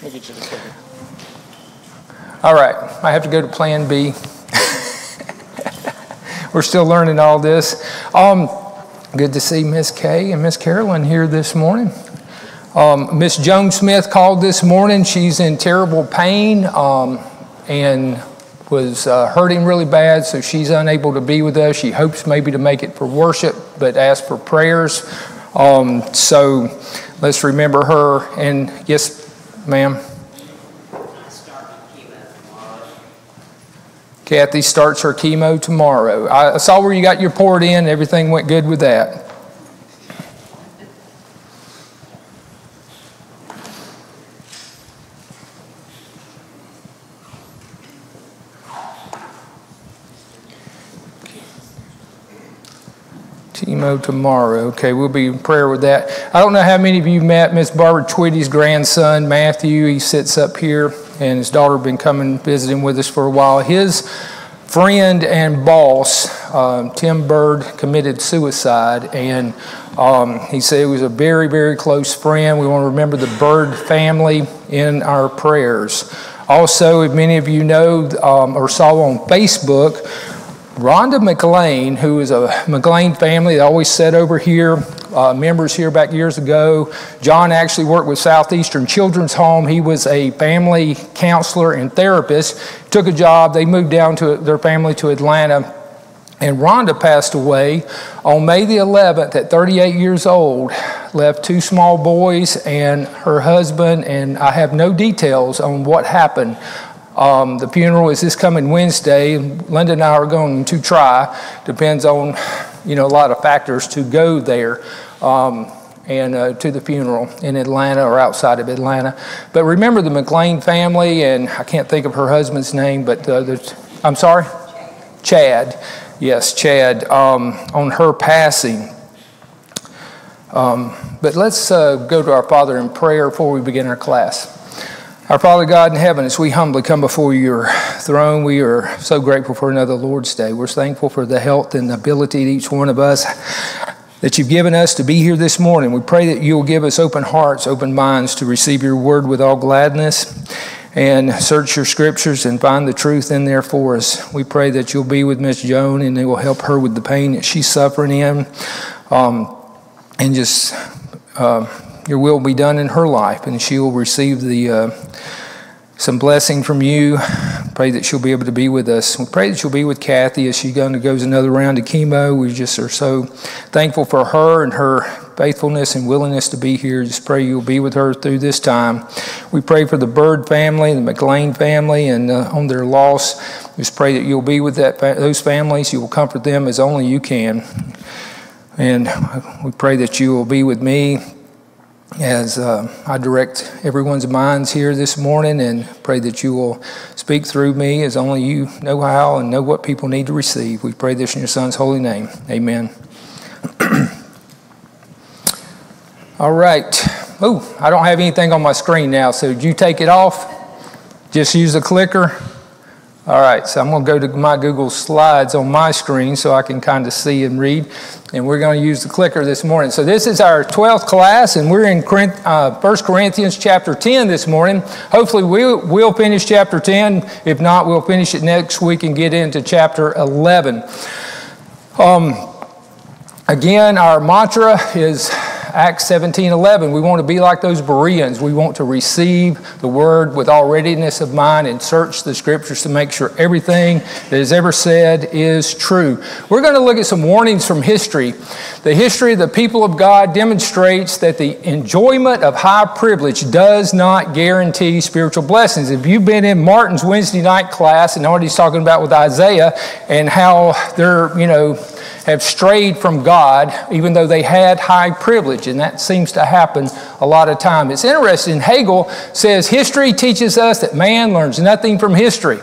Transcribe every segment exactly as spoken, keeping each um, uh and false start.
Take it to the table. All right, I have to go to plan B. We're still learning all this. Um, good to see Miss Kay and Miss Carolyn here this morning. Um, Miss Joan Smith called this morning. She's in terrible pain um, and was uh, hurting really bad, so she's unable to be with us. She hopes maybe to make it for worship, but asked for prayers. Um, so let's remember her. And yes, ma'am. Kathy starts her chemo tomorrow. I saw where you got your port in. Everything went good with that. Chemo tomorrow. Okay, we'll be in prayer with that. I don't know how many of you met Miss Barbara Twitty's grandson, Matthew. He sits up here. And his daughter had been coming visiting with us for a while. His friend and boss, um, Tim Byrd, committed suicide, and um, he said he was a very, very close friend. We want to remember the Byrd family in our prayers. Also, if many of you know um, or saw on Facebook, Rhonda McLean, who is a McLean family that always sat over here, uh, members here back years ago. John actually worked with Southeastern Children's Home. He was a family counselor and therapist. Took a job. They moved down to their family to Atlanta. And Rhonda passed away on May the eleventh at thirty-eight years old. Left two small boys and her husband. And I have no details on what happened. Um, the funeral is this coming Wednesday. Linda and I are going to try. Depends on, you know, a lot of factors to go there um, and uh, to the funeral in Atlanta or outside of Atlanta. But remember the McLean family, and I can't think of her husband's name, but uh, there's, I'm sorry? Chad. Chad. Yes, Chad, um, on her passing. Um, but let's uh, go to our Father in prayer before we begin our class. Our Father God in heaven, as we humbly come before your throne, we are so grateful for another Lord's Day. We're thankful for the health and ability to each one of us that you've given us to be here this morning. We pray that you'll give us open hearts, open minds to receive your word with all gladness and search your scriptures and find the truth in there for us. We pray that you'll be with Miss Joan and it will help her with the pain that she's suffering in um, and just... Uh, Your will be done in her life, and she will receive the uh, some blessing from you. Pray that she'll be able to be with us. We pray that she'll be with Kathy as she undergoes another round of chemo. We just are so thankful for her and her faithfulness and willingness to be here. Just pray you'll be with her through this time. We pray for the Byrd family, the McLean family, and uh, on their loss. Just pray that you'll be with that fa those families. You will comfort them as only you can. And we pray that you will be with me as uh, I direct everyone's minds here this morning, and pray that you will speak through me as only you know how and know what people need to receive. We pray this in your Son's holy name. Amen. All right. Oh, I don't have anything on my screen now, so you take it off. Just use the clicker. All right, so I'm going to go to my Google Slides on my screen so I can kind of see and read. And we're going to use the clicker this morning. So this is our twelfth class, and we're in First Corinthians chapter ten this morning. Hopefully we will finish chapter ten. If not, we'll finish it next week and get into chapter eleven. Um, again, our mantra is Acts seventeen eleven. We want to be like those Bereans. We want to receive the word with all readiness of mind and search the scriptures to make sure everything that is ever said is true. We're going to look at some warnings from history. The history of the people of God demonstrates that the enjoyment of high privilege does not guarantee spiritual blessings. If you've been in Martin's Wednesday night class and already talking about with Isaiah and how they're, you know, have strayed from God, even though they had high privilege, and that seems to happen a lot of time. It's interesting, Hegel says, history teaches us that man learns nothing from history.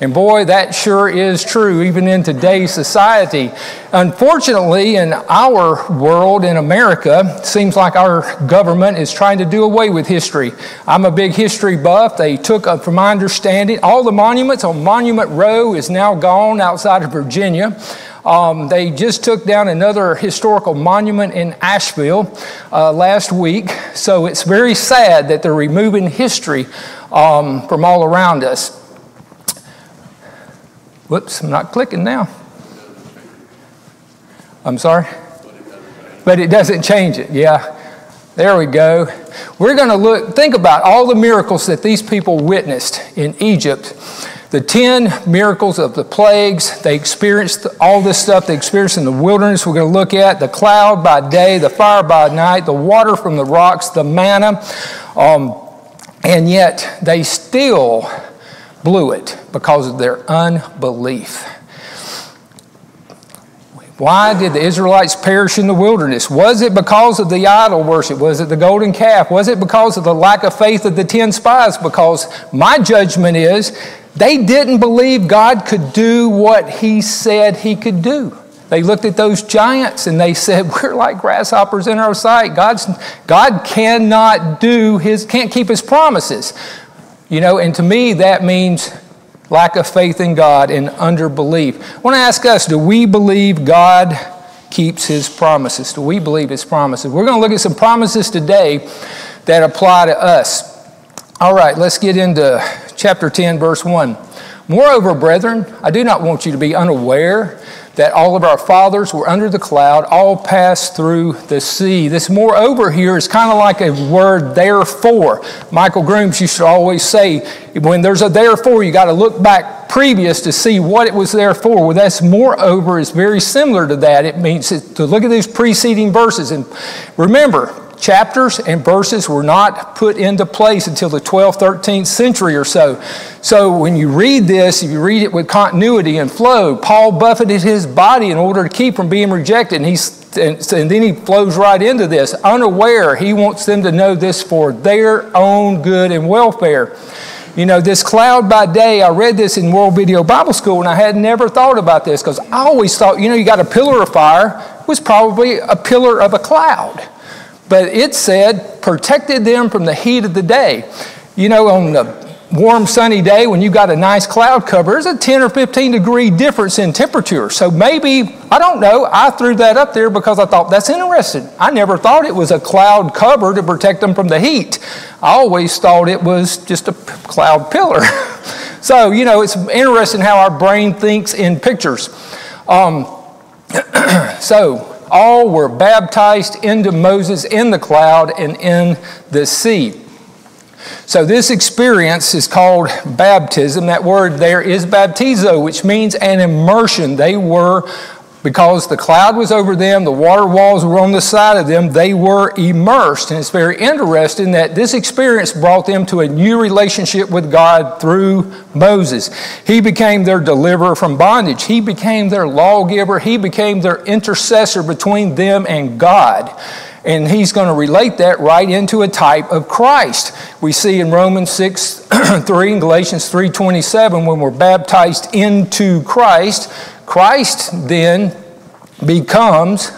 And boy, that sure is true, even in today's society. Unfortunately, in our world, in America, it seems like our government is trying to do away with history. I'm a big history buff. They took, up, from my understanding, all the monuments on Monument Row is now gone outside of Virginia. Um, they just took down another historical monument in Asheville uh, last week. So it's very sad that they're removing history um, from all around us. Whoops, I'm not clicking now. I'm sorry. But it doesn't change it, yeah. There we go. We're going to look, think about all the miracles that these people witnessed in Egypt. The ten miracles of the plagues, they experienced all this stuff they experienced in the wilderness. We're going to look at the cloud by day, the fire by night, the water from the rocks, the manna. Um, and yet they still blew it because of their unbelief. Why did the Israelites perish in the wilderness? Was it because of the idol worship? Was it the golden calf? Was it because of the lack of faith of the ten spies? Because my judgment is they didn't believe God could do what he said he could do. They looked at those giants and they said, we're like grasshoppers in our sight. God's, God cannot do his, can't keep his promises. You know, and to me that means lack of faith in God and underbelief. I want to ask us, do we believe God keeps his promises? Do we believe his promises? We're going to look at some promises today that apply to us. All right, let's get into chapter ten, verse one. Moreover, brethren, I do not want you to be unaware that all of our fathers were under the cloud, all passed through the sea. This moreover here is kind of like a word therefore. Michael Grooms used to always say, when there's a therefore, you got to look back previous to see what it was there for. Well, that's moreover is very similar to that. It means to look at these preceding verses. And remember, chapters and verses were not put into place until the twelfth, thirteenth century or so. So when you read this, if you read it with continuity and flow, Paul buffeted his body in order to keep from being rejected. And, he's, and, and then he flows right into this. Unaware, he wants them to know this for their own good and welfare. You know, this cloud by day, I read this in World Video Bible School, and I had never thought about this because I always thought, you know, you got a pillar of fire, it was probably a pillar of a cloud. But it said, protected them from the heat of the day. You know, on a warm sunny day when you've got a nice cloud cover, there's a ten or fifteen degree difference in temperature. So maybe, I don't know, I threw that up there because I thought, that's interesting. I never thought it was a cloud cover to protect them from the heat. I always thought it was just a cloud pillar. So, you know, it's interesting how our brain thinks in pictures. Um, so... All were baptized into Moses in the cloud and in the sea. So this experience is called baptism. That word there is baptizo, which means an immersion. They were, because the cloud was over them, the water walls were on the side of them, they were immersed. And it's very interesting that this experience brought them to a new relationship with God through Moses. He became their deliverer from bondage. He became their lawgiver. He became their intercessor between them and God. And he's going to relate that right into a type of Christ. We see in Romans six, three and Galatians three, twenty-seven, when we're baptized into Christ, Christ then becomes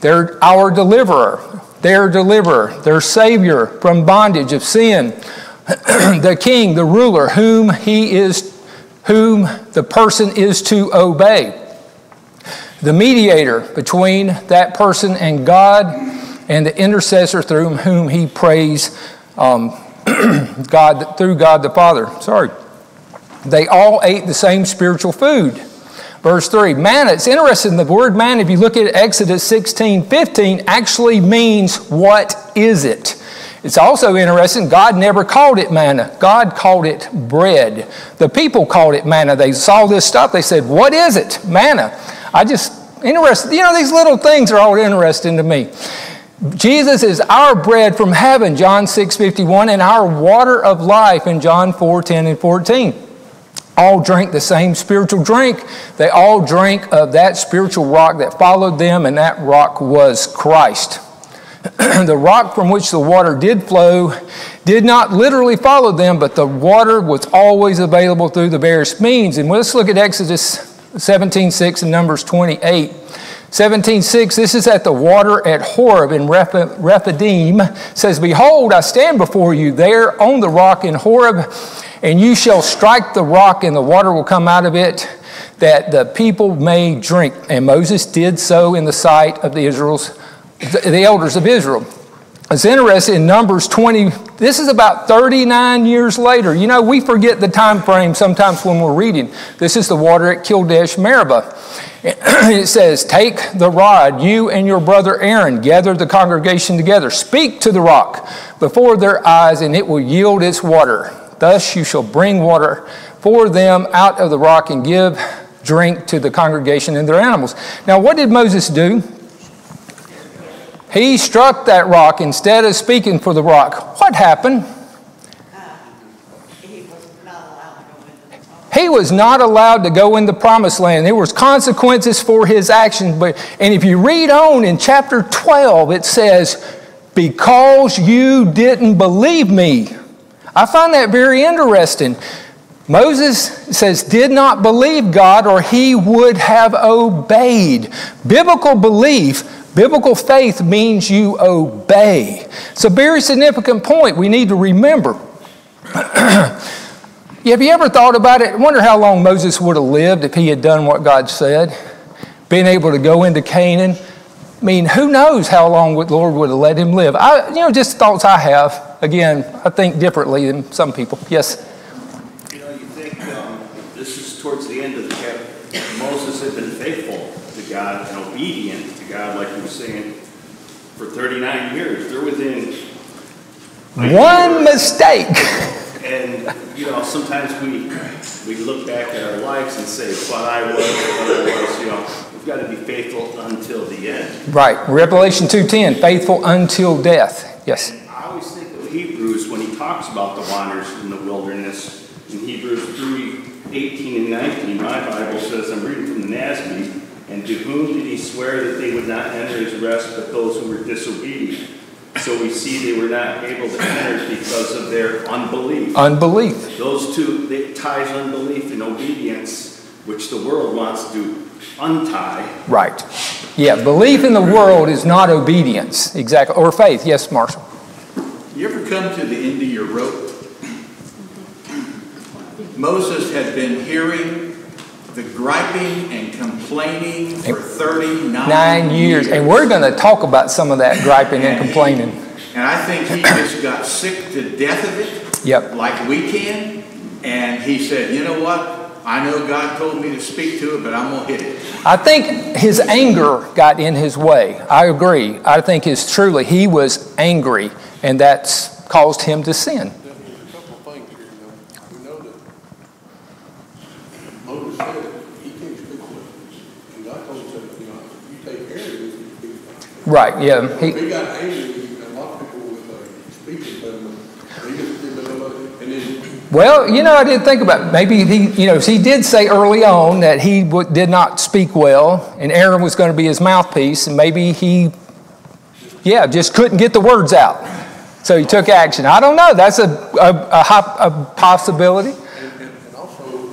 their, our deliverer, their deliverer, their Savior from bondage of sin, the King, the ruler, whom he is, whom the person is to obey. The mediator between that person and God, and the intercessor through whom he prays um, God, through God the Father. Sorry. They all ate the same spiritual food. Verse three, manna. It's interesting, the word manna, if you look at Exodus sixteen, fifteen, actually means what is it? It's also interesting, God never called it manna. God called it bread. The people called it manna. They saw this stuff, they said, what is it? Manna. I just, interested, you know, these little things are all interesting to me. Jesus is our bread from heaven, John six, fifty-one, and our water of life in John four, ten and fourteen. All drank the same spiritual drink. They all drank of that spiritual rock that followed them, and that rock was Christ. The rock from which the water did flow did not literally follow them, but the water was always available through the various means. And let's look at Exodus seventeen, six and Numbers twenty-eight. seventeen, six, this is at the water at Horeb in Rephidim. It says, behold, I stand before you there on the rock in Horeb, and you shall strike the rock, and the water will come out of it. that the people may drink. And Moses did so in the sight of the Israel's, the elders of Israel. It's interesting, in Numbers twenty, this is about thirty-nine years later. You know, we forget the time frame sometimes when we're reading. This is the water at Kadesh Meribah. It says, "Take the rod, you and your brother Aaron, gather the congregation together. Speak to the rock before their eyes, and it will yield its water. Thus you shall bring water for them out of the rock and give drink to the congregation and their animals." Now, what did Moses do? He struck that rock instead of speaking for the rock. What happened? Uh, he was not allowed to go into the promised land. He was not allowed to go in the promised land. There was consequences for his actions. But, and if you read on in chapter twelve, it says, "Because you didn't believe me." I find that very interesting. Moses says, did not believe God, or he would have obeyed. Biblical belief, biblical faith means you obey. It's a very significant point we need to remember. Have you ever thought about it? I wonder how long Moses would have lived if he had done what God said, being able to go into Canaan. I mean, who knows how long the Lord would have let him live. I, you know, just thoughts I have. Again, I think differently than some people. Yes? You know, you think um, this is towards the end of the chapter. Moses had been faithful to God and obedient to God, like you were saying, for thirty-nine years. They're within... Like, one mistake. And, you know, sometimes we we look back at our lives and say, but I was, but I was, you know... Got to be faithful until the end. Right. Revelation two ten, faithful until death. Yes. And I always think of Hebrews when he talks about the wanderers in the wilderness. In Hebrews three, eighteen and nineteen, my Bible says, I'm reading from the N A S B, "And to whom did he swear that they would not enter his rest but those who were disobedient? So we see they were not able to enter because of their unbelief." Unbelief. Those two, it ties unbelief and obedience, which the world wants to untie. Right. Yeah, belief in the world is not obedience. Exactly. Or faith. Yes, Marshall. You ever come to the end of your rope? Moses had been hearing the griping and complaining for thirty-nine years. And we're going to talk about some of that griping and, and complaining. He, and I think he just got sick to death of it. Yep. Like we can. And he said, you know what? I know God told me to speak to it, but I'm going to hit it. I think his anger got in his way. I agree. I think it's truly, he was angry, and that's caused him to sin. There's a couple things here, though. We know that Moses said he can't speak with us. And God told him, you know, you take care of this. Right, yeah. He, he got angry. A lot of people would speak with him. He just didn't know. And then... Well, you know, I didn't think about it. Maybe he, you know, he did say early on that he w did not speak well, and Aaron was going to be his mouthpiece, and maybe he, yeah, just couldn't get the words out. So he took action. I don't know. That's a, a, a, a possibility. And, and, and also,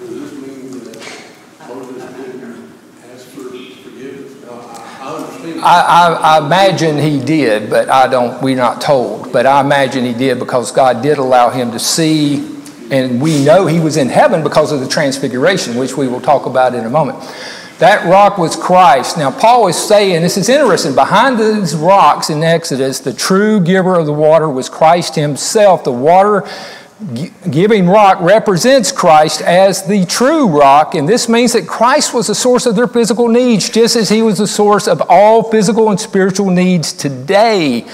does this mean that Moses didn't ask for forgiveness? No, I, I understand. I, I, I imagine he did, but I don't, we're not told. But I imagine he did, because God did allow him to see, and we know he was in heaven because of the Transfiguration, which we will talk about in a moment. That rock was Christ. Now, Paul is saying, this is interesting, behind these rocks in Exodus, the true giver of the water was Christ himself. The water-giving rock represents Christ as the true rock, and this means that Christ was the source of their physical needs, just as he was the source of all physical and spiritual needs today.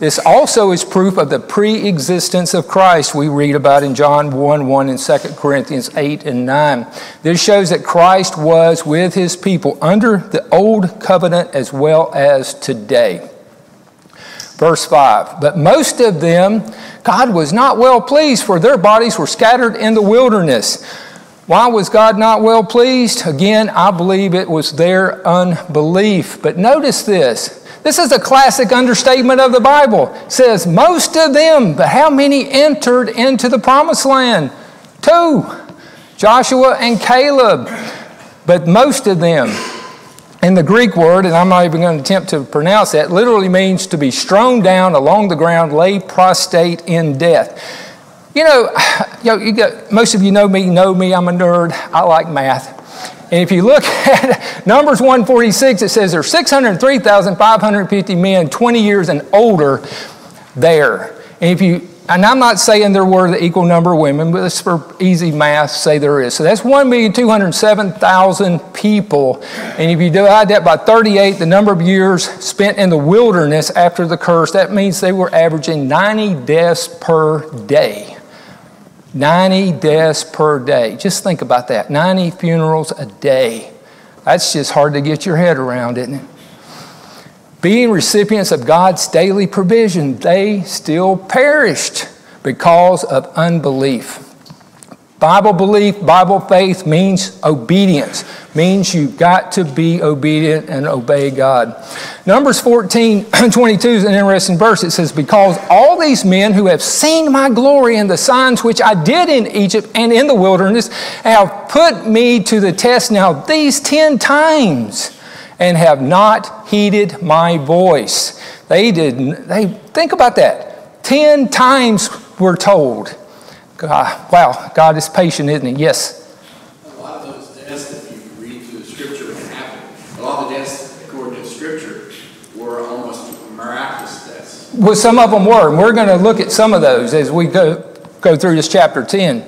This also is proof of the pre-existence of Christ we read about in John one one and Second Corinthians eight and nine. This shows that Christ was with his people under the old covenant as well as today. Verse five, "But most of them God was not well pleased, for their bodies were scattered in the wilderness." Why was God not well pleased? Again, I believe it was their unbelief. But notice this. This is a classic understatement of the Bible. It says, most of them, but how many entered into the promised land? Two, Joshua and Caleb, but most of them. And the Greek word, and I'm not even going to attempt to pronounce that, literally means to be strewn down along the ground, lay prostrate in death. You know, you know you get, most of you know me, know me, I'm a nerd. I like math. And if you look at Numbers one forty-six, it says there are six hundred three thousand five hundred fifty men twenty years and older there. And if you, and I'm not saying there were the equal number of women, but it's for easy math, say there is. So that's one million two hundred seven thousand people. And if you divide that by thirty-eight, the number of years spent in the wilderness after the curse, that means they were averaging ninety deaths per day. ninety deaths per day. Just think about that. ninety funerals a day. That's just hard to get your head around, isn't it? Being recipients of God's daily provision, they still perished because of unbelief. Bible belief, Bible faith means obedience. Means you've got to be obedient and obey God. Numbers fourteen twenty-two is an interesting verse. It says, because all these men who have seen my glory and the signs which I did in Egypt and in the wilderness have put me to the test now these ten times and have not heeded my voice. They didn't, they, think about that. Ten times we're told. God, wow, God is patient, isn't he? Yes. A lot of those deaths, if you read through the scripture, what happened, a lot of deaths, according to the scripture, were almost miraculous deaths. Well, some of them were, and we're going to look at some of those as we go, go through this chapter ten.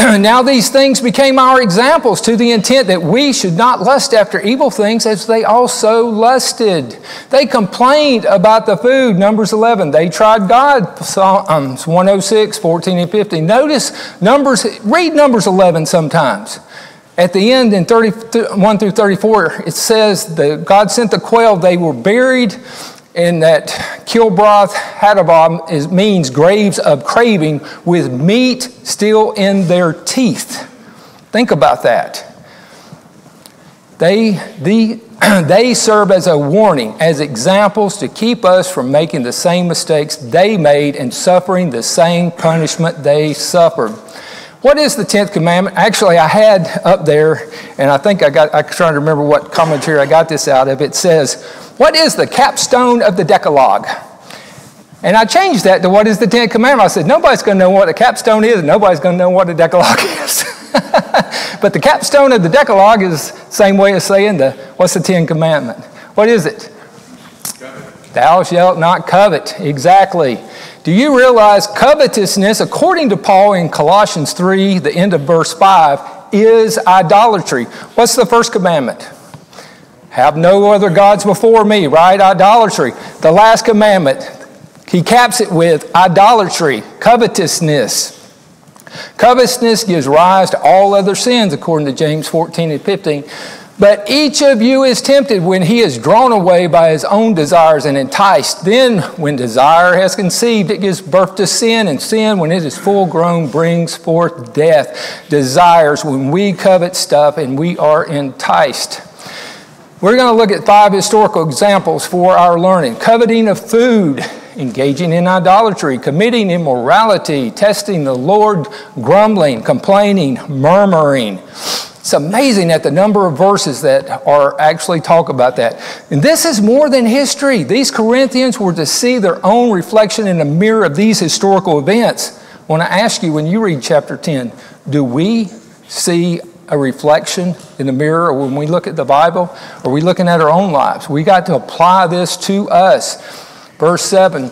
Now these things became our examples to the intent that we should not lust after evil things as they also lusted. They complained about the food, Numbers eleven. They tried God, Psalms one oh six, fourteen and fifteen. Notice, numbers. read Numbers eleven sometimes. At the end in thirty-one through thirty-four, it says that God sent the quail, they were buried in that Kilbroth Hadabah is, means graves of craving with meat still in their teeth. Think about that. They, the, they serve as a warning, as examples to keep us from making the same mistakes they made and suffering the same punishment they suffered. What is the tenth commandment? Actually, I had up there, and I think I got, I'm trying to remember what commentary I got this out of. It says, what is the capstone of the Decalogue? And I changed that to what is the tenth commandment? I said, nobody's going to know what a capstone is, and nobody's going to know what a Decalogue is. But the capstone of the Decalogue is the same way as saying, the, what's the tenth commandment? What is it? Covet. Thou shalt not covet. Exactly. Do you realize covetousness, according to Paul in Colossians three, the end of verse five, is idolatry? What's the first commandment? Have no other gods before me, right? Idolatry. The last commandment, he caps it with idolatry, covetousness. Covetousness gives rise to all other sins, according to James fourteen and fifteen. But each of you is tempted when he is drawn away by his own desires and enticed. Then, when desire has conceived, it gives birth to sin. And sin, when it is full grown, brings forth death. Desires, when we covet stuff and we are enticed. We're going to look at five historical examples for our learning. Coveting of food, engaging in idolatry, committing immorality, testing the Lord, grumbling, complaining, murmuring. It's amazing at the number of verses that are actually talk about that. And this is more than history. These Corinthians were to see their own reflection in the mirror of these historical events. I want to ask you, when you read chapter ten, do we see a reflection in the mirror, or when we look at the Bible? Are we looking at our own lives? We got to apply this to us. Verse seven.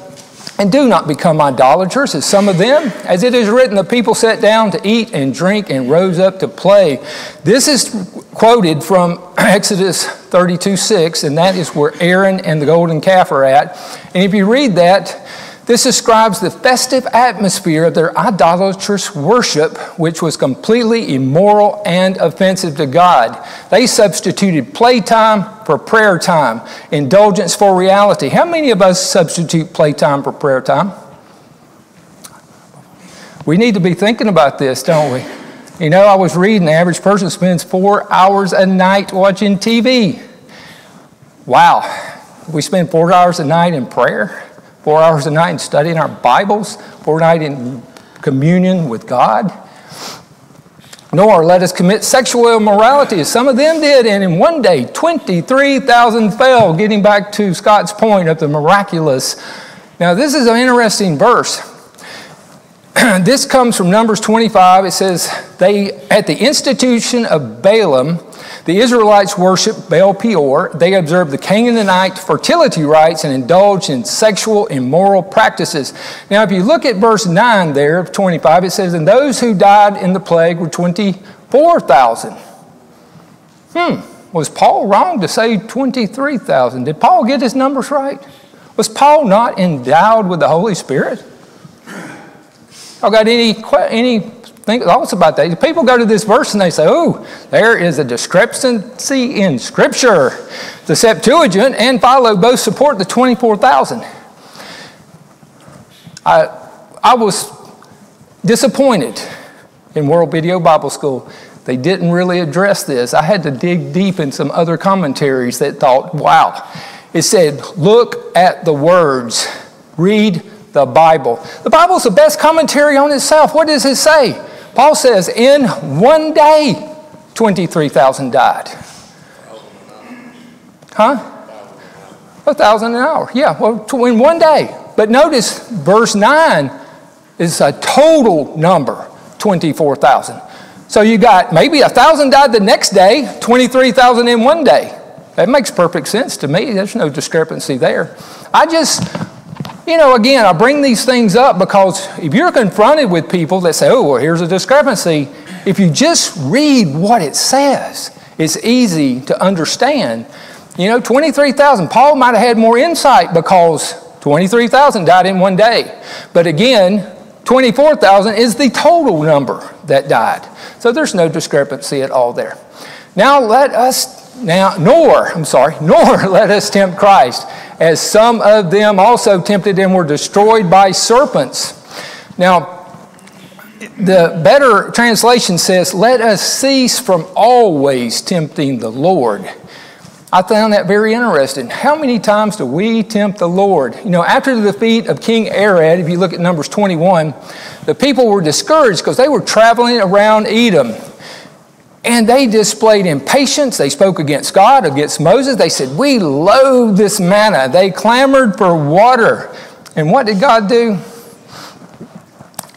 And do not become idolaters, as some of them. As it is written, the people sat down to eat and drink and rose up to play. This is quoted from Exodus thirty-two six, and that is where Aaron and the golden calf are at. And if you read that, this describes the festive atmosphere of their idolatrous worship, which was completely immoral and offensive to God. They substituted playtime for prayer time, indulgence for reality. How many of us substitute playtime for prayer time? We need to be thinking about this, don't we? You know, I was reading the average person spends four hours a night watching T V. Wow, we spend four hours a night in prayer? Four hours a night in studying our Bibles, four nights in communion with God. Nor let us commit sexual immorality, as some of them did, and in one day twenty-three thousand fell, getting back to Scott's point of the miraculous. Now this is an interesting verse. This comes from Numbers twenty-five. It says, they, at the institution of Balaam, the Israelites worshiped Baal Peor. They observed the Canaanite fertility rites and indulged in sexual immoral practices. Now, if you look at verse nine there of twenty-five, it says, and those who died in the plague were twenty-four thousand. Hmm. Was Paul wrong to say twenty-three thousand? Did Paul get his numbers right? Was Paul not endowed with the Holy Spirit? I've got any, any thoughts about that? People go to this verse and they say, oh, there is a discrepancy in Scripture. The Septuagint and Philo both support the twenty-four thousand. I, I was disappointed in World Video Bible School. They didn't really address this. I had to dig deep in some other commentaries that thought, wow. It said, look at the words. Read the Bible. The Bible is the best commentary on itself. What does it say? Paul says, in one day, twenty-three thousand died. Huh? A thousand an hour. Yeah, well, in one day. But notice verse nine is a total number, twenty-four thousand. So you got maybe a thousand died the next day, twenty-three thousand in one day. That makes perfect sense to me. There's no discrepancy there. I just... You know, again, I bring these things up because if you're confronted with people that say, oh, well, here's a discrepancy, if you just read what it says, it's easy to understand. You know, twenty-three thousand, Paul might have had more insight because twenty-three thousand died in one day. But again, twenty-four thousand is the total number that died. So there's no discrepancy at all there. Now let us, now, nor, I'm sorry, nor let us tempt Christ, as some of them also tempted and were destroyed by serpents. Now, the better translation says, let us cease from always tempting the Lord. I found that very interesting. How many times do we tempt the Lord? You know, after the defeat of King Arad, if you look at Numbers twenty-one, the people were discouraged because they were traveling around Edom. And they displayed impatience. They spoke against God, against Moses. They said, we loathe this manna. They clamored for water. And what did God do?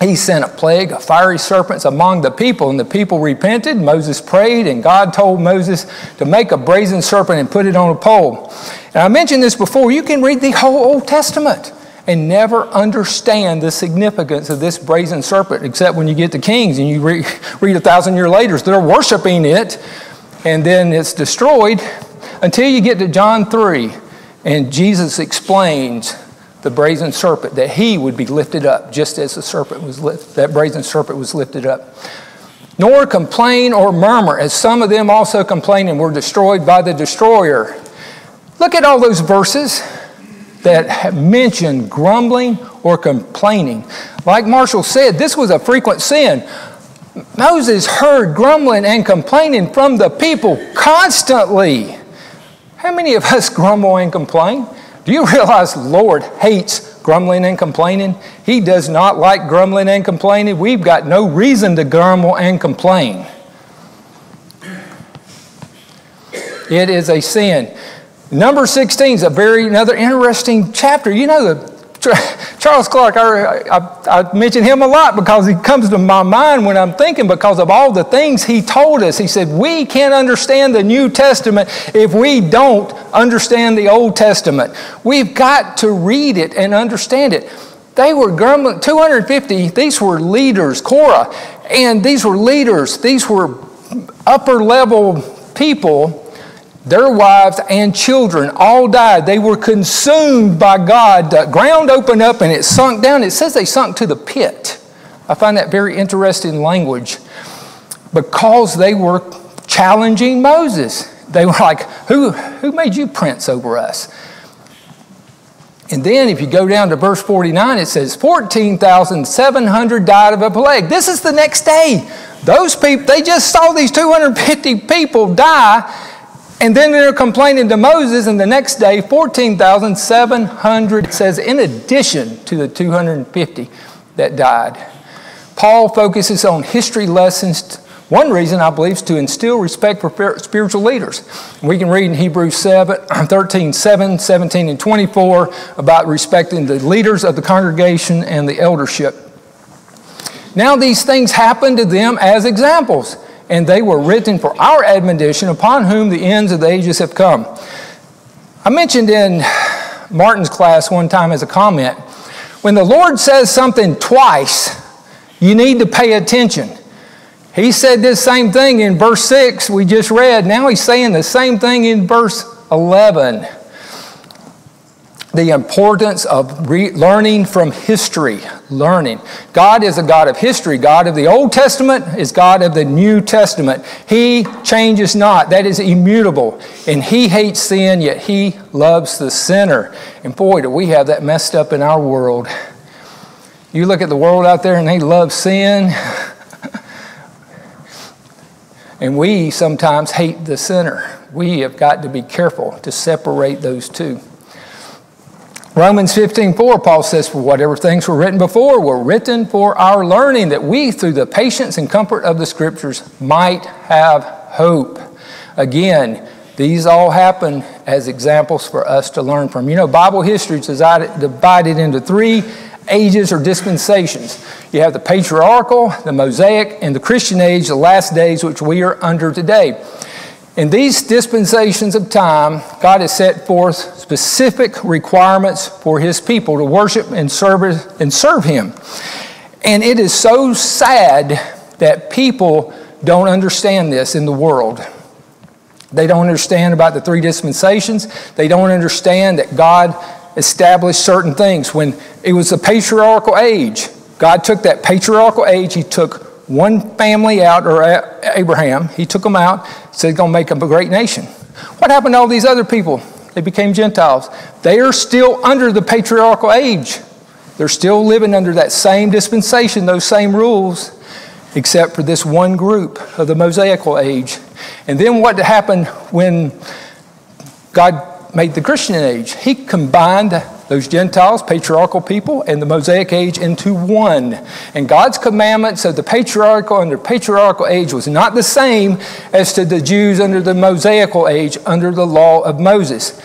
He sent a plague of fiery serpents among the people. And the people repented. Moses prayed. And God told Moses to make a brazen serpent and put it on a pole. And I mentioned this before. You can read the whole Old Testament and never understand the significance of this brazen serpent, except when you get to Kings and you re read a thousand years later. They're worshiping it, and then it's destroyed until you get to John three, and Jesus explains the brazen serpent, that he would be lifted up just as the serpent was lift, that brazen serpent was lifted up. Nor complain or murmur, as some of them also complained and were destroyed by the destroyer. Look at all those verses that have mentioned grumbling or complaining. Like Marshall said, this was a frequent sin. Moses heard grumbling and complaining from the people constantly. How many of us grumble and complain? Do you realize the Lord hates grumbling and complaining? He does not like grumbling and complaining. We've got no reason to grumble and complain. It is a sin. Number sixteen is a very, another interesting chapter. You know, the, Charles Clark, I, I, I mention him a lot because he comes to my mind when I'm thinking because of all the things he told us. He said, we can't understand the New Testament if we don't understand the Old Testament. We've got to read it and understand it. They were grumbling, two hundred fifty, these were leaders, Korah, and these were leaders, these were upper-level people. Their wives and children all died. They were consumed by God. The ground opened up and it sunk down. It says they sunk to the pit. I find that very interesting language because they were challenging Moses. They were like, who, who made you prince over us? And then if you go down to verse forty-nine, it says fourteen thousand seven hundred died of a plague. This is the next day. Those people, they just saw these two hundred fifty people die. And then they're complaining to Moses, and the next day, fourteen thousand seven hundred says, in addition to the two hundred fifty that died. Paul focuses on history lessons. One reason, I believe, is to instill respect for spiritual leaders. We can read in Hebrews thirteen, seven, seventeen, and twenty-four about respecting the leaders of the congregation and the eldership. Now these things happened to them as examples, and they were written for our admonition, upon whom the ends of the ages have come. I mentioned in Martin's class one time as a comment, when the Lord says something twice, you need to pay attention. He said this same thing in verse six we just read. Now he's saying the same thing in verse eleven. The importance of re learning from history. Learning. God is a God of history. God of the Old Testament is God of the New Testament. He changes not. That is immutable. And He hates sin, yet He loves the sinner. And boy, do we have that messed up in our world. You look at the world out there and they love sin. And we sometimes hate the sinner. We have got to be careful to separate those two. Romans fifteen four, Paul says, for whatever things were written before were written for our learning, that we, through the patience and comfort of the Scriptures, might have hope. Again, these all happen as examples for us to learn from. You know, Bible history is divided into three ages or dispensations. You have the patriarchal, the Mosaic, and the Christian age, the last days, which we are under today. In these dispensations of time, God has set forth specific requirements for His people to worship and serve, and serve Him. And it is so sad that people don't understand this in the world. They don't understand about the three dispensations. They don't understand that God established certain things. When it was the patriarchal age, God took that patriarchal age, He took one family out, or Abraham, He took them out, said He's going to make them a great nation. What happened to all these other people? They became Gentiles. They are still under the patriarchal age. They're still living under that same dispensation, those same rules, except for this one group of the Mosaical age. And then what happened when God made the Christian age? He combined those Gentiles, patriarchal people, and the Mosaic age into one. And God's commandments of the patriarchal under patriarchal age was not the same as to the Jews under the Mosaical age, under the law of Moses.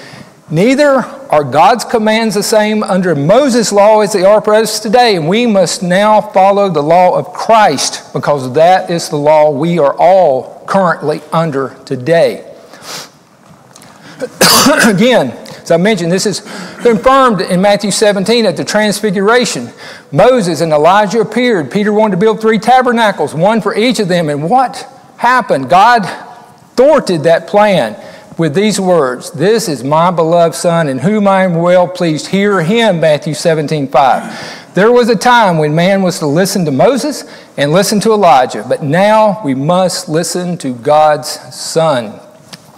Neither are God's commands the same under Moses' law as they are for us today. And we must now follow the law of Christ, because that is the law we are all currently under today. Again, as I mentioned, this is confirmed in Matthew seventeen at the Transfiguration. Moses and Elijah appeared. Peter wanted to build three tabernacles, one for each of them. And what happened? God thwarted that plan with these words, "This is my beloved Son, in whom I am well pleased. Hear Him," Matthew seventeen five. There was a time when man was to listen to Moses and listen to Elijah, but now we must listen to God's Son.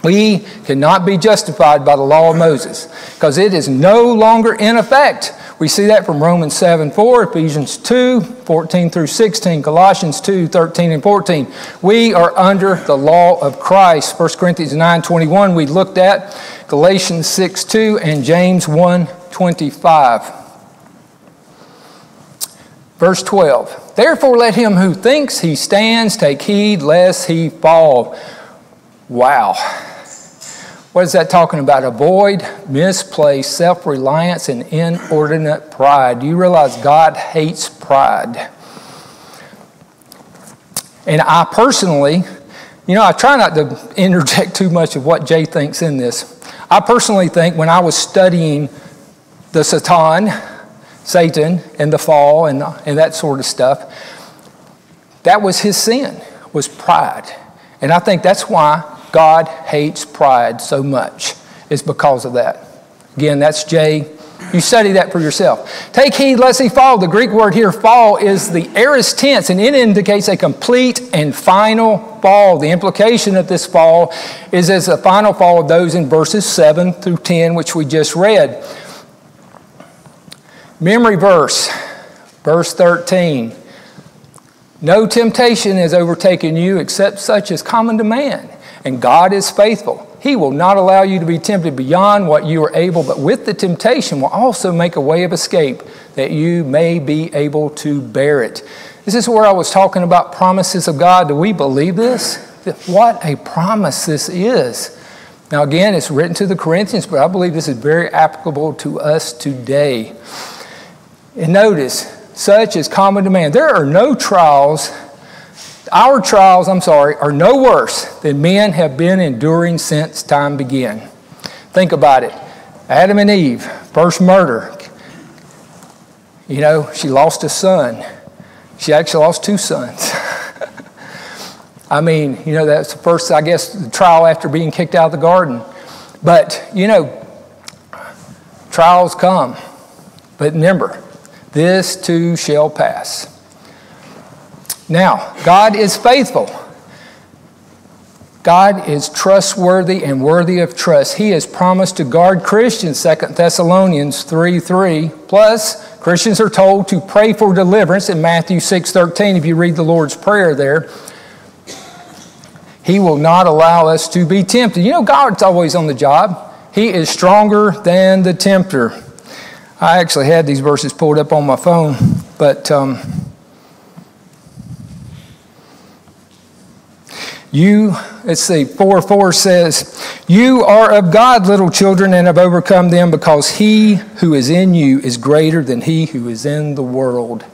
We cannot be justified by the law of Moses, because it is no longer in effect. We see that from Romans seven four, Ephesians two fourteen through sixteen, Colossians two thirteen and fourteen. We are under the law of Christ. First Corinthians nine twenty-one we looked at, Galatians six two, and James one twenty-five. Verse twelve, therefore let him who thinks he stands take heed lest he fall. Wow. What is that talking about? Avoid misplaced self-reliance and inordinate pride. Do you realize God hates pride? And I personally, you know, I try not to interject too much of what Jay thinks in this. I personally think when I was studying the Satan, Satan and the fall and, and that sort of stuff, that was his sin, was pride. And I think that's why God hates pride so much. It's because of that. Again, that's Jay. You study that for yourself. Take heed lest he fall. The Greek word here, fall, is the aorist tense, and it indicates a complete and final fall. The implication of this fall is as the final fall of those in verses seven through ten, which we just read. Memory verse, verse thirteen. No temptation has overtaken you except such as common to man. And God is faithful. He will not allow you to be tempted beyond what you are able, but with the temptation will also make a way of escape that you may be able to bear it. This is where I was talking about promises of God. Do we believe this? What a promise this is. Now again, it's written to the Corinthians, but I believe this is very applicable to us today. And notice, such as common to man. There are no trials, our trials, I'm sorry, are no worse than men have been enduring since time began. Think about it. Adam and Eve, first murder. You know, she lost a son. She actually lost two sons. I mean, you know, that's the first, I guess, the trial after being kicked out of the garden. But, you know, trials come. But remember, this too shall pass. Now, God is faithful. God is trustworthy and worthy of trust. He has promised to guard Christians, Second Thessalonians three three. Plus, Christians are told to pray for deliverance in Matthew six thirteen, if you read the Lord's Prayer there. He will not allow us to be tempted. You know, God's always on the job. He is stronger than the tempter. I actually had these verses pulled up on my phone, but um, you, let's see, four four says, "You are of God, little children, and have overcome them, because he who is in you is greater than he who is in the world."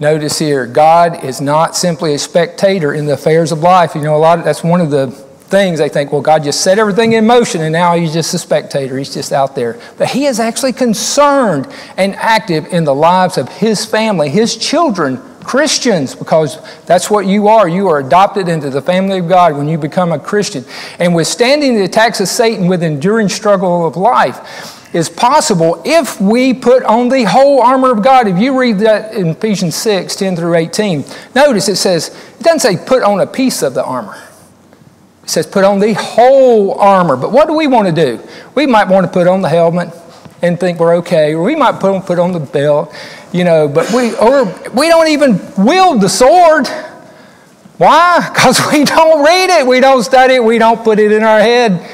Notice here, God is not simply a spectator in the affairs of life. You know, a lot of, that's one of the things they think, well, God just set everything in motion and now he's just a spectator. He's just out there. But he is actually concerned and active in the lives of his family, his children, Christians, because that's what you are. You are adopted into the family of God when you become a Christian. And withstanding the attacks of Satan with enduring struggle of life is possible if we put on the whole armor of God. If you read that in Ephesians six, ten through eighteen, notice it says, it doesn't say put on a piece of the armor. It says put on the whole armor. But what do we want to do? We might want to put on the helmet and think we're okay, or we might put on, put on the belt, you know, but we, or we don't even wield the sword. Why? Because we don't read it, we don't study it, we don't put it in our head.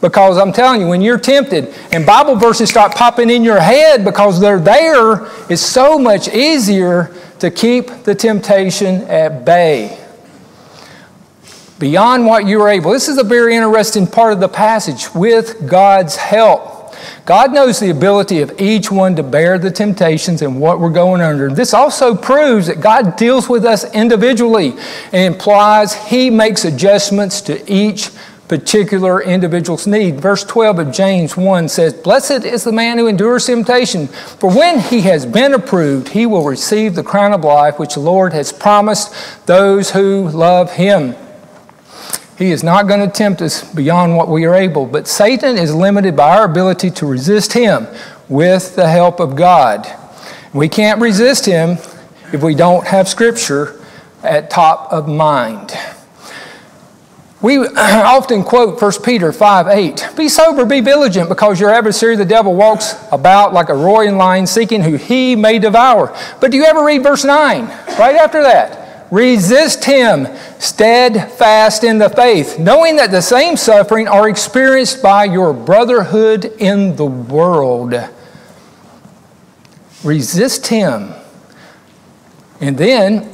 Because I'm telling you, when you're tempted and Bible verses start popping in your head because they're there, it's so much easier to keep the temptation at bay. Beyond what you're able. This is a very interesting part of the passage. With God's help. God knows the ability of each one to bear the temptations and what we're going under. This also proves that God deals with us individually and implies he makes adjustments to each particular individual's need. Verse twelve of James one says, "Blessed is the man who endures temptation, for when he has been approved, he will receive the crown of life which the Lord has promised those who love him." He is not going to tempt us beyond what we are able, but Satan is limited by our ability to resist him with the help of God. We can't resist him if we don't have Scripture at top of mind. We often quote First Peter five eight, "Be sober, be vigilant, because your adversary the devil walks about like a roaring lion, seeking who he may devour." But do you ever read verse nine, right after that? "Resist him, steadfast in the faith, knowing that the same suffering are experienced by your brotherhood in the world." Resist him. And then,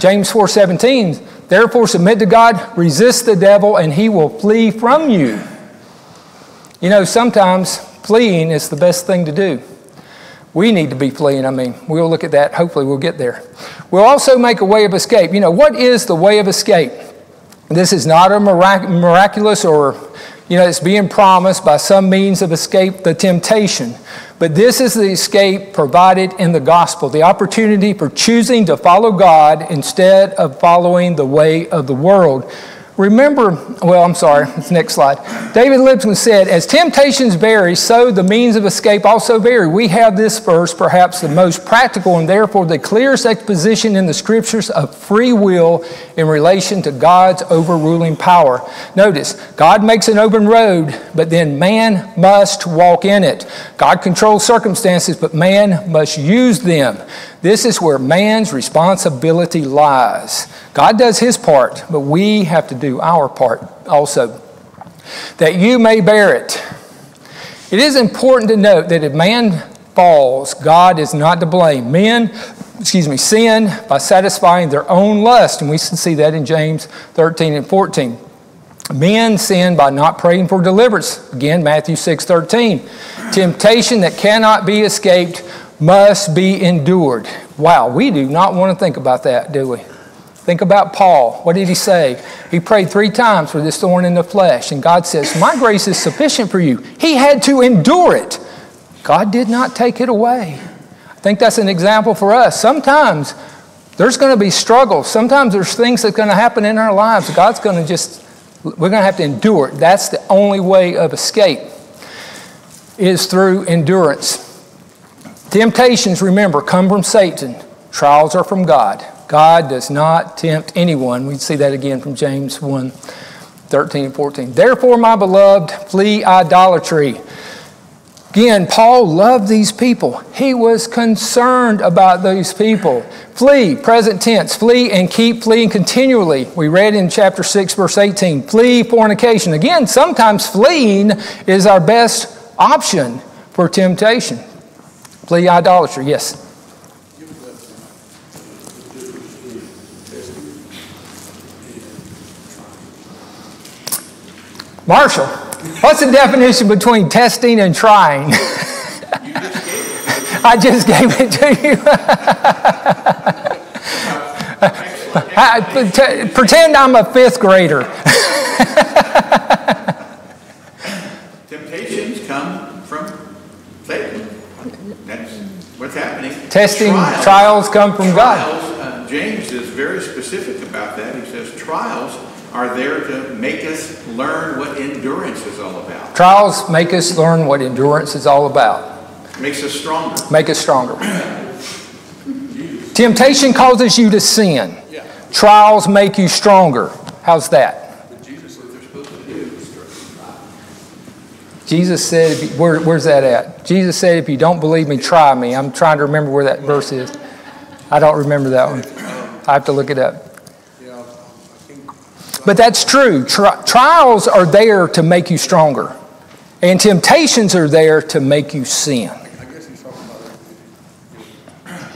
James four seventeen, "Therefore, submit to God, resist the devil, and he will flee from you." You know, sometimes fleeing is the best thing to do. We need to be fleeing, I mean. We'll look at that. Hopefully, we'll get there. We'll also make a way of escape. You know, what is the way of escape? This is not a mirac- miraculous or, you know, it's being promised by some means of escape, the temptation. But this is the escape provided in the gospel, the opportunity for choosing to follow God instead of following the way of the world. Remember, well, I'm sorry, it's next slide. David Lipscomb said, "As temptations vary, so the means of escape also vary." We have this verse, perhaps the most practical and therefore the clearest exposition in the Scriptures of free will in relation to God's overruling power. Notice, God makes an open road, but then man must walk in it. God controls circumstances, but man must use them. This is where man's responsibility lies. God does his part, but we have to do our part also, that you may bear it. It is important to note that if man falls, God is not to blame. Men, excuse me, sin by satisfying their own lust, and we see that in James thirteen and fourteen. Men sin by not praying for deliverance. Again, Matthew six thirteen. Temptation that cannot be escaped must be endured. Wow, we do not want to think about that, do we? Think about Paul. What did he say? He prayed three times for this thorn in the flesh, and God says, my grace is sufficient for you. He had to endure it. God did not take it away. I think that's an example for us. Sometimes there's going to be struggles. Sometimes there's things that's going to happen in our lives. God's going to just, we're going to have to endure it. That's the only way of escape, is through endurance. Temptations, remember, come from Satan. Trials are from God. God does not tempt anyone. We see that again from James one, thirteen and fourteen. Therefore, my beloved, flee idolatry. Again, Paul loved these people. He was concerned about those people. Flee, present tense, flee and keep fleeing continually. We read in chapter six, verse eighteen, flee fornication. Again, sometimes fleeing is our best option for temptation. Flee idolatry, yes. Marshall, what's the definition between testing and trying? I just gave it to you. I, t- pretend I'm a fifth grader. Temptations come from Satan. That's what's happening. Testing, trials, trials come from trials, God. Uh, James is very specific about that. He says trials are there to make us learn what endurance is all about. Trials make us learn what endurance is all about. Makes us stronger. Make us stronger. Temptation causes you to sin. Yeah. Trials make you stronger. How's that? But Jesus said they're supposed to do is try. Jesus said, if you, where, where's that at? Jesus said, if you don't believe me, try me. I'm trying to remember where that verse is. I don't remember that one. I have to look it up. But that's true. Tri- trials are there to make you stronger. And temptations are there to make you sin. I guess he's talking about that.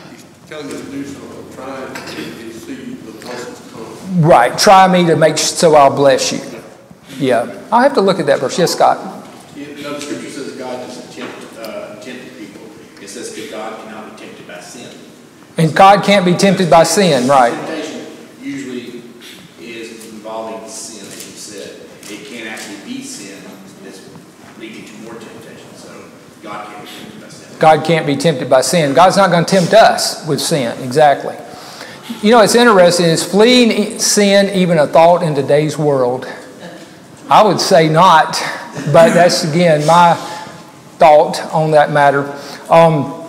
He's telling us to do something. Try me to see the blessings come. Right. Try me to make so I'll bless you. Yeah. I'll have to look at that verse. Yes, Scott. You know, the scripture says God doesn't tempt, uh, tempt people. It says that God cannot be tempted by sin. And God can't be tempted by sin. Right. Temptation usually involving sin, as you said, it can't actually be sin that's leading to more temptation. So God can't be tempted by sin. God can't be tempted by sin. God's not going to tempt us with sin, exactly. You know, it's interesting, is fleeing sin even a thought in today's world? I would say not, but that's, again, my thought on that matter. Um,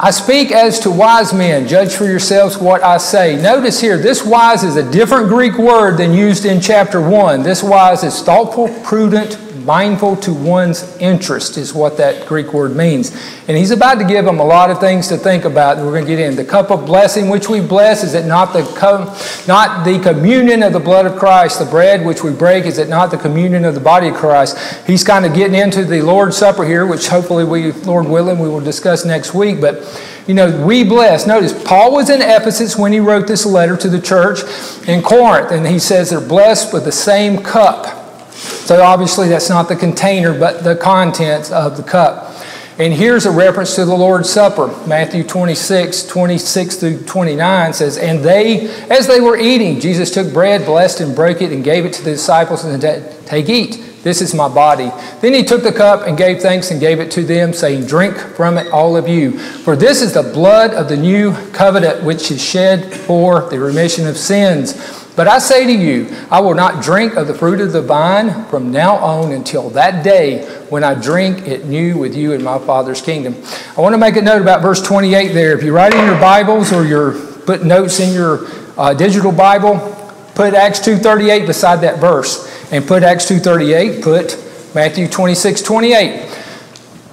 I speak as to wise men. Judge for yourselves what I say. Notice here, this wise is a different Greek word than used in chapter one. This wise is thoughtful, prudent, mindful to one's interest is what that Greek word means. And he's about to give them a lot of things to think about that we're going to get in. The cup of blessing which we bless, is it not the com- not the communion of the blood of Christ? The bread which we break, is it not the communion of the body of Christ? He's kind of getting into the Lord's Supper here, which hopefully we, Lord willing, we will discuss next week. But you know, we bless. Notice, Paul was in Ephesus when he wrote this letter to the church in Corinth. And he says they're blessed with the same cup. So obviously that's not the container, but the contents of the cup. And here's a reference to the Lord's Supper. Matthew twenty-six, twenty-six through twenty-nine says, and they, as they were eating, Jesus took bread, blessed and broke it, and gave it to the disciples, and said, take, eat. This is my body. Then he took the cup and gave thanks and gave it to them, saying, drink from it, all of you. For this is the blood of the new covenant, which is shed for the remission of sins. But I say to you, I will not drink of the fruit of the vine from now on until that day when I drink it new with you in my Father's kingdom. I want to make a note about verse twenty-eight there. If you write in your Bibles or you're putting notes in your uh, digital Bible, put Acts two thirty-eight beside that verse. And put Acts two thirty-eight, put Matthew twenty-six, twenty-eight.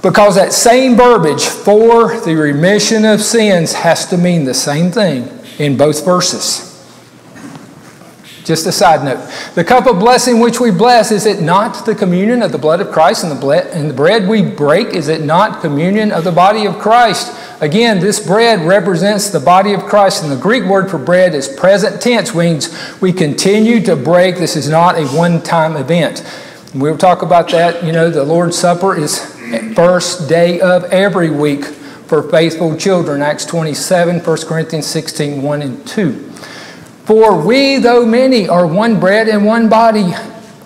Because that same verbiage, for the remission of sins, has to mean the same thing in both verses. Just a side note. The cup of blessing which we bless, is it not the communion of the blood of Christ? And the, ble- and the bread we break, is it not communion of the body of Christ? Again, this bread represents the body of Christ, and the Greek word for bread is present tense, means we continue to break. This is not a one-time event. We'll talk about that. You know, the Lord's Supper is first day of every week for faithful children. Acts twenty-seven, First Corinthians sixteen, one and two. For we, though many, are one bread and one body,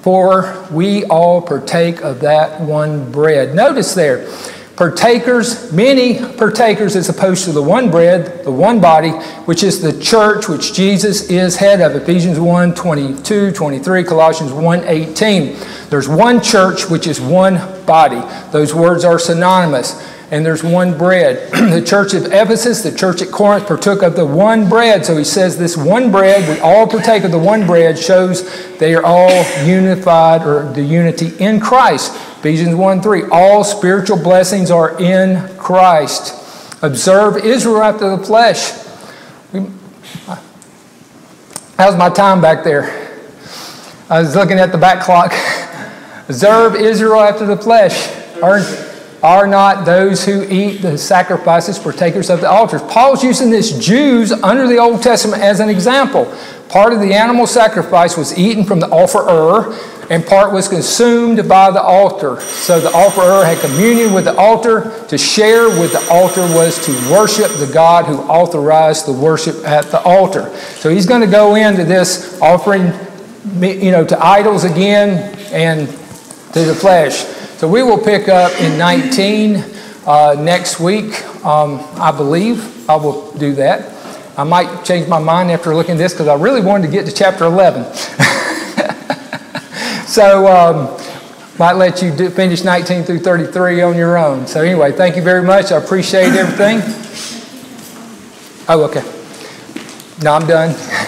for we all partake of that one bread. Notice there, partakers, many partakers as opposed to the one bread, the one body, which is the church, which Jesus is head of. Ephesians one, twenty-two, twenty-three, Colossians one, eighteen. There's one church, which is one body. Those words are synonymous. And there's one bread. The church of Ephesus, the church at Corinth partook of the one bread. So he says this one bread, we all partake of the one bread, shows they are all unified, or the unity in Christ. Ephesians one, three, all spiritual blessings are in Christ. Observe Israel after the flesh. How's my time back there? I was looking at the back clock. Observe Israel after the flesh. Earn Are not those who eat the sacrifices partakers of the altars? Paul's using this Jews under the Old Testament as an example. Part of the animal sacrifice was eaten from the offerer, and part was consumed by the altar. So the offerer had communion with the altar. To share with the altar was to worship the God who authorized the worship at the altar. So he's going to go into this offering, you know, to idols again and to the flesh. So we will pick up in nineteen uh, next week, um, I believe. I will do that. I might change my mind after looking at this because I really wanted to get to chapter eleven. So um, might let you do, finish nineteen through thirty-three on your own. So anyway, thank you very much. I appreciate everything. Oh, okay. No, I'm done.